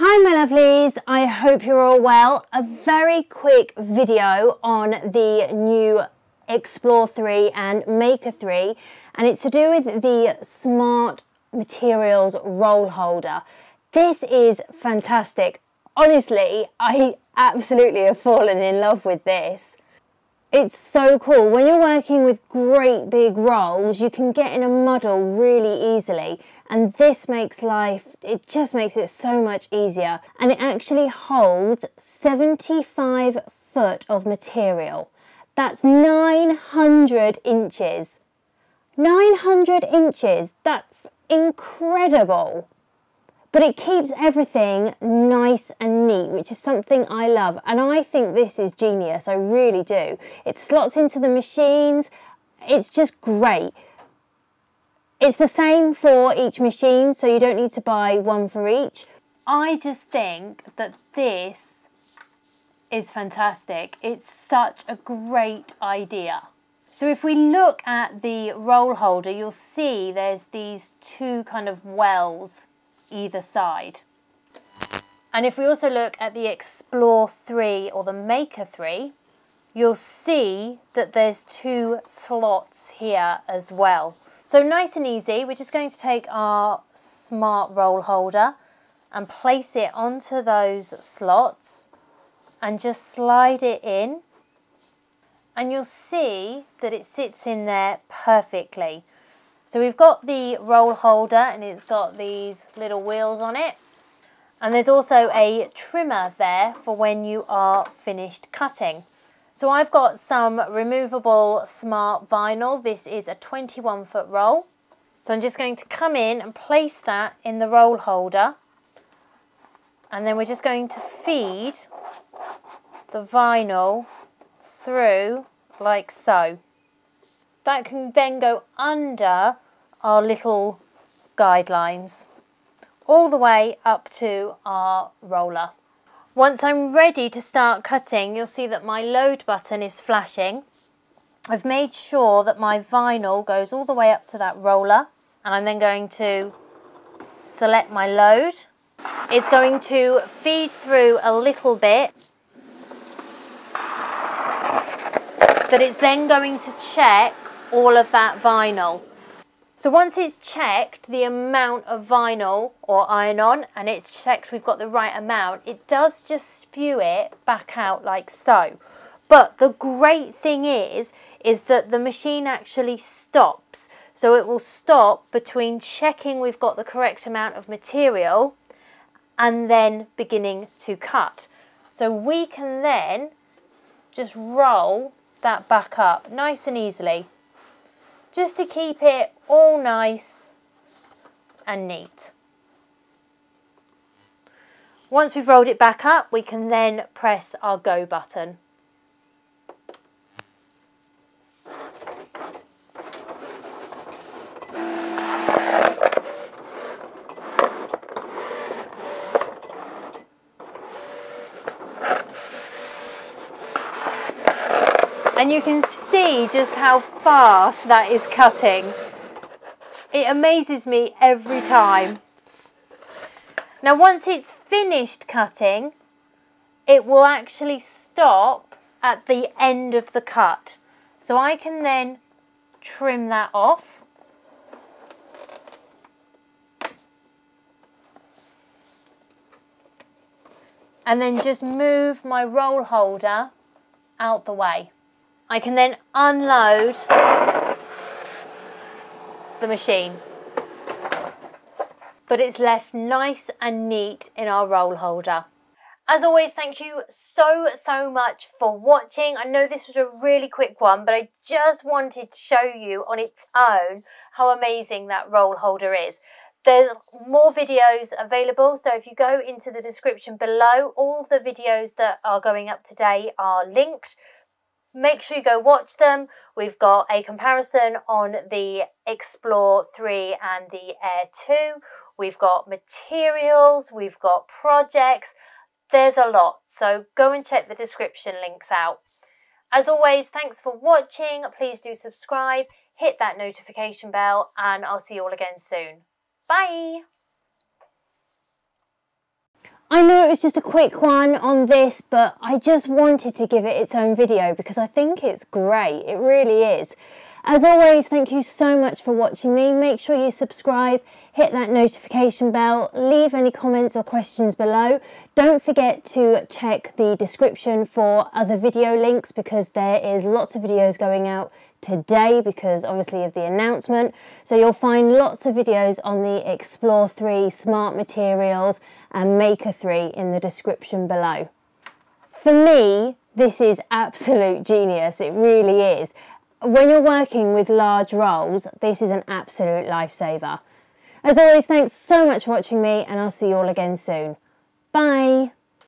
Hi my lovelies, I hope you're all well. A very quick video on the new Explore 3 and Maker 3, and it's to do with the Smart Materials Roll Holder. This is fantastic. Honestly, I absolutely have fallen in love with this. It's so cool. When you're working with great big rolls, you can get in a muddle really easily. And this makes life, it just makes it so much easier. And it actually holds 75 foot of material. That's 900 inches. 900 inches, that's incredible. But it keeps everything nice and neat, which is something I love. And I think this is genius, I really do. It slots into the machines, it's just great. It's the same for each machine, so you don't need to buy one for each. I just think that this is fantastic. It's such a great idea. So if we look at the roll holder, you'll see there's these two kind of wells either side. And if we also look at the Explore 3 or the Maker 3, you'll see that there's two slots here as well. So nice and easy, we're just going to take our smart roll holder and place it onto those slots and just slide it in, and you'll see that it sits in there perfectly. So we've got the roll holder and it's got these little wheels on it. And there's also a trimmer there for when you are finished cutting. So I've got some removable smart vinyl. This is a 21 foot roll. So I'm just going to come in and place that in the roll holder. And then we're just going to feed the vinyl through like so. That can then go under our little guidelines, all the way up to our roller. Once I'm ready to start cutting, you'll see that my load button is flashing. I've made sure that my vinyl goes all the way up to that roller, and I'm then going to select my load. It's going to feed through a little bit, that it's then going to check all of that vinyl. So once it's checked the amount of vinyl or iron-on, and it's checked we've got the right amount, it does just spew it back out like so. But the great thing is that the machine actually stops. So it will stop between checking we've got the correct amount of material and then beginning to cut. So we can then just roll that back up nice and easily, just to keep it all nice and neat. Once we've rolled it back up, we can then press our go button. And you can see just how fast that is cutting. It amazes me every time. Now once it's finished cutting, it will actually stop at the end of the cut. So I can then trim that off. And then just move my roll holder out the way. I can then unload the machine, but it's left nice and neat in our roll holder. As always, thank you so much for watching. I know this was a really quick one, but I just wanted to show you on its own how amazing that roll holder is. There's more videos available, so if you go into the description below, all the videos that are going up today are linked. Make sure you go watch them. We've got a comparison on the Explore 3 and the Air 2. We've got materials, we've got projects. There's a lot. So go and check the description links out. As always, thanks for watching. Please do subscribe, hit that notification bell, and I'll see you all again soon. Bye. it was just a quick one on this, but I just wanted to give it its own video because I think it's great. It really is. As always, thank you so much for watching me. Make sure you subscribe, hit that notification bell, leave any comments or questions below. Don't forget to check the description for other video links because there is lots of videos going out today because obviously of the announcement. So you'll find lots of videos on the Explore 3, Smart Materials and Maker 3 in the description below. For me, this is absolute genius, it really is. When you're working with large rolls, this is an absolute lifesaver. As always, thanks so much for watching me and I'll see you all again soon. Bye!